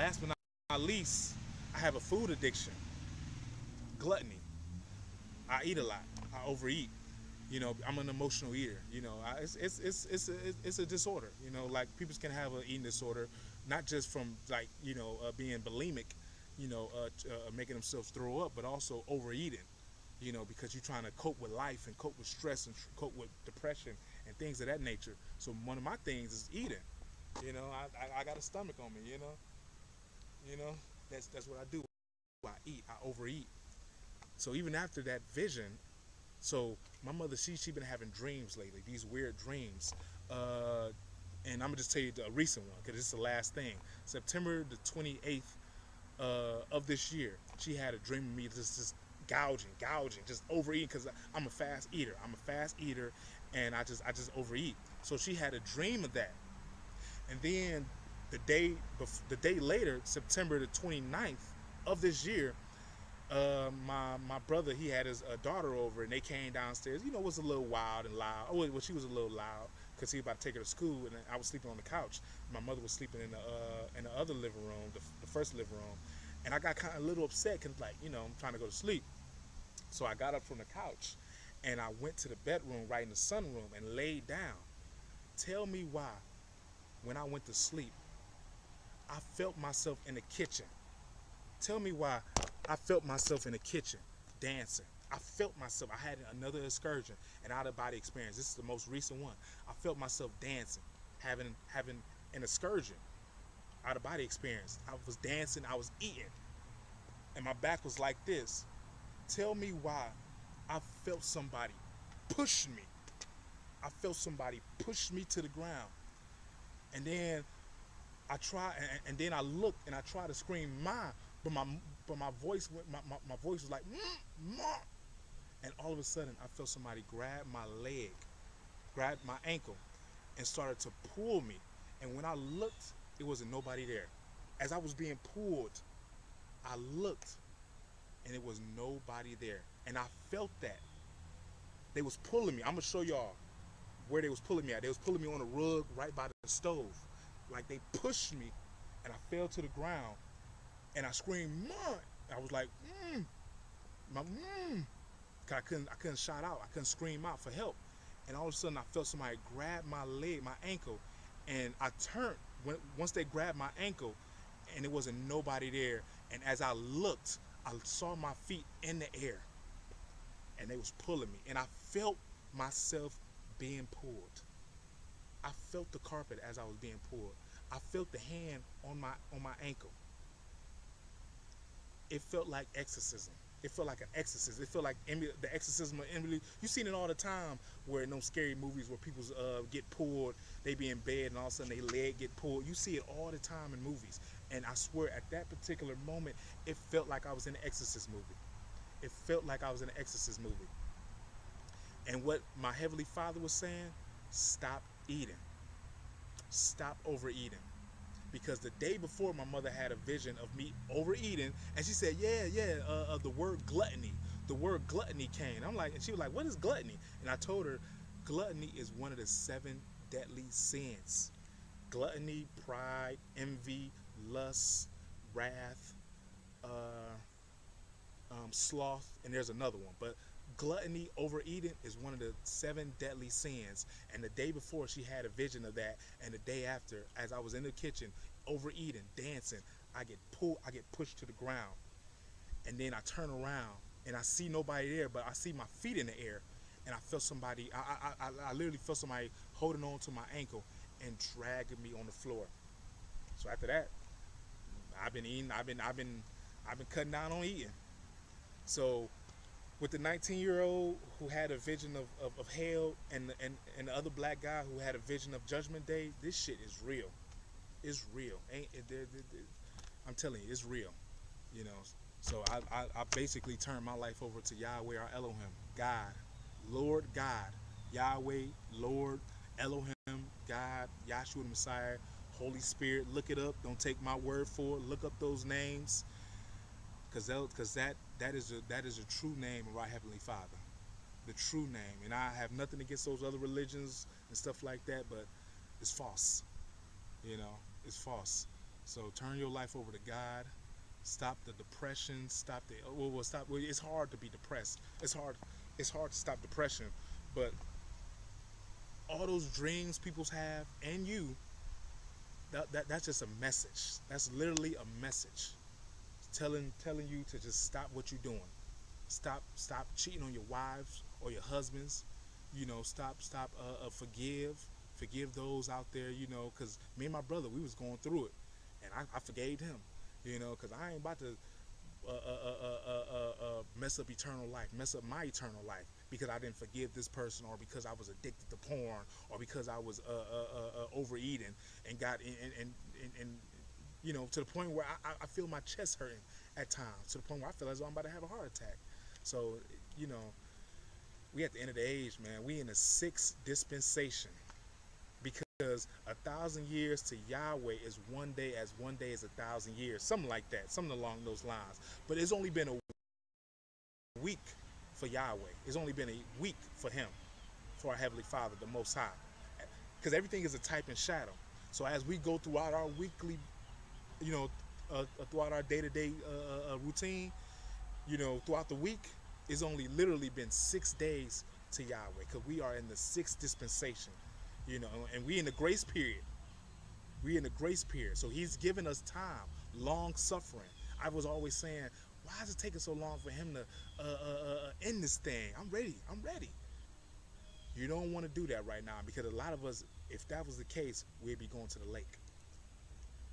Last but not least, I have a food addiction, gluttony. I eat a lot. I overeat. You know, I'm an emotional eater. You know, it's a disorder. You know, like people can have an eating disorder, not just from like being bulimic, making themselves throw up, but also overeating. You know, because you're trying to cope with life and cope with stress and cope with depression and things of that nature. So one of my things is eating. You know, I got a stomach on me. You know, that's what I do. I eat. I overeat. So even after that vision, so my mother, she been having dreams lately, these weird dreams. And I'm gonna just tell you the recent one, because it's the last thing. September the 28th of this year, she had a dream of me just gouging, just overeating, because I'm a fast eater. And I just overeat. So she had a dream of that. And then the day later, September the 29th of this year, my brother, he had his daughter over, and they came downstairs. You know, it was a little wild and loud. Oh, well, she was a little loud because he was about to take her to school, and I was sleeping on the couch. My mother was sleeping in the other living room, the first living room, and I got kind of a little upset because, like, you know, I'm trying to go to sleep. So I got up from the couch, and I went to the bedroom right in the sunroom and laid down. Tell me why, when I went to sleep, I felt myself in the kitchen. Tell me why. I felt myself in the kitchen dancing. I felt myself. I had another excursion, an out-of-body experience. This is the most recent one. I felt myself dancing, having an excursion, out-of-body experience. I was dancing. I was eating, and my back was like this. Tell me why I felt somebody push me. I felt somebody push me to the ground, and then I tried, and then I looked, and I tried to scream, "Ma!" But my voice went, my voice was like, "Mom!" And all of a sudden, I felt somebody grab my leg, grab my ankle, and started to pull me. And when I looked, it wasn't nobody there. As I was being pulled, I looked, and it was nobody there. And I felt that. They was pulling me. I'm gonna show y'all where they was pulling me at. They was pulling me on a rug right by the stove. Like, they pushed me, and I fell to the ground. And I screamed, "Mom!" I was like, cause I couldn't shout out. I couldn't scream out for help. And all of a sudden, I felt somebody grab my leg, my ankle, and I turned. Once they grabbed my ankle, and it wasn't nobody there. And as I looked, I saw my feet in the air, and they was pulling me. And I felt myself being pulled. I felt the carpet as I was being pulled. I felt the hand on my ankle. It felt like exorcism. It felt like an exorcism. It felt like the exorcism of Emily. You've seen it all the time, where in those scary movies where people get pulled, they be in bed and all of a sudden their leg get pulled. You see it all the time in movies. And I swear, at that particular moment, it felt like I was in an Exorcist movie. It felt like I was in an Exorcist movie. And what my Heavenly Father was saying, stop eating. Stop overeating. Because the day before, my mother had a vision of me overeating, and she said, the word gluttony. The word gluttony came. I'm like, and she was like, "What is gluttony?" And I told her, gluttony is one of the 7 deadly sins. Gluttony, pride, envy, lust, wrath, sloth, and there's another one. But gluttony, overeating, is one of the 7 deadly sins. And the day before, she had a vision of that, and the day after, as I was in the kitchen overeating, dancing, I get pushed to the ground. And then I turn around, and I see nobody there, but I see my feet in the air, and I felt somebody, I literally felt somebody holding on to my ankle and dragging me on the floor. So after that, I've been eating, I've been cutting down on eating. So with the 19-year-old who had a vision of hell, and the other black guy who had a vision of Judgment Day, this shit is real. It's real. I'm telling you, it's real. You know. So I basically turned my life over to Yahweh, our Elohim, God, Lord God, Yahweh, Lord, Elohim, God, Yahshua the Messiah, Holy Spirit. Look it up. Don't take my word for it. Look up those names. Because that is a true name of our Heavenly Father, the true name. And I have nothing against those other religions and stuff like that, but it's false. You know, it's false. So turn your life over to God. Stop the depression. Stop the well, it's hard to be depressed. It's hard to stop depression, but all those dreams people have, and you, that's just a message. That's literally a message telling you to just stop what you're doing. Stop cheating on your wives or your husbands. You know, forgive those out there. You know, because me and my brother, we was going through it, and I forgave him. You know, because I ain't about to mess up my eternal life because I didn't forgive this person, or because I was addicted to porn, or because I was overeating and got and you know, to the point where I feel my chest hurting at times, to the point where I feel as though I'm about to have a heart attack. So, you know, we at the end of the age, man. We in the 6th dispensation, because 1,000 years to Yahweh is one day, as one day is 1,000 years. Something like that, something along those lines. But it's only been a week for Yahweh. It's only been a week for him, for our Heavenly Father, the Most High. Because everything is a type and shadow. So as we go throughout our weekly, you know, throughout our day-to-day routine, you know, throughout the week, it's only literally been 6 days to Yahweh, because we are in the 6th dispensation. You know, and we in the grace period. We in the grace period. So he's given us time, long suffering. I was always saying, why is it taking so long for him to end this thing? I'm ready. You don't want to do that right now, because a lot of us, if that was the case, we'd be going to the lake.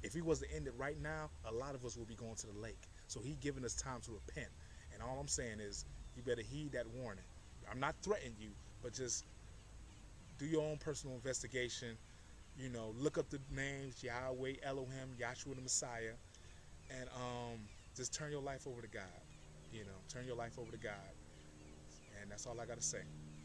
If he was to end it right now, a lot of us would be going to the lake. So he's given us time to repent. And all I'm saying is, you better heed that warning. I'm not threatening you, but just do your own personal investigation. You know, look up the names, Yahweh, Elohim, Yahshua the Messiah, and just turn your life over to God. You know, turn your life over to God. And that's all I got to say.